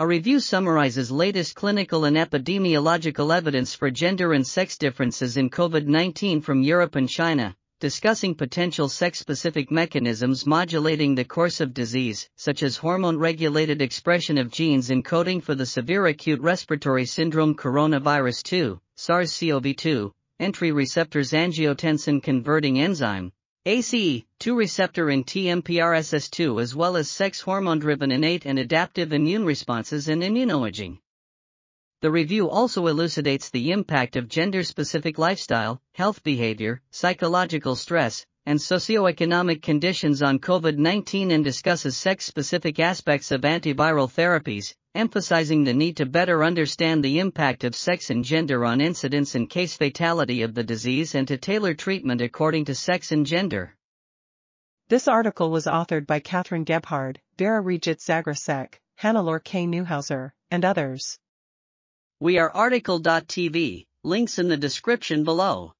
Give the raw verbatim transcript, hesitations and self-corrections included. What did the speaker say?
A review summarizes latest clinical and epidemiological evidence for gender and sex differences in COVID nineteen from Europe and China, discussing potential sex-specific mechanisms modulating the course of disease, such as hormone-regulated expression of genes encoding for the severe acute respiratory syndrome coronavirus two, SARS CoV two, entry receptors angiotensin-converting enzyme, A C E two receptor in T M P R S S two, as well as sex hormone-driven innate and adaptive immune responses and immunoimaging. The review also elucidates the impact of gender-specific lifestyle, health behavior, psychological stress, and socioeconomic conditions on COVID nineteen and discusses sex-specific aspects of antiviral therapies, emphasizing the need to better understand the impact of sex and gender on incidence and case fatality of the disease and to tailor treatment according to sex and gender. This article was authored by Catherine Gebhard, Vera Regitz-Zagrosek, Hannelore K. Neuhauser, and others. We are article dot t v, links in the description below.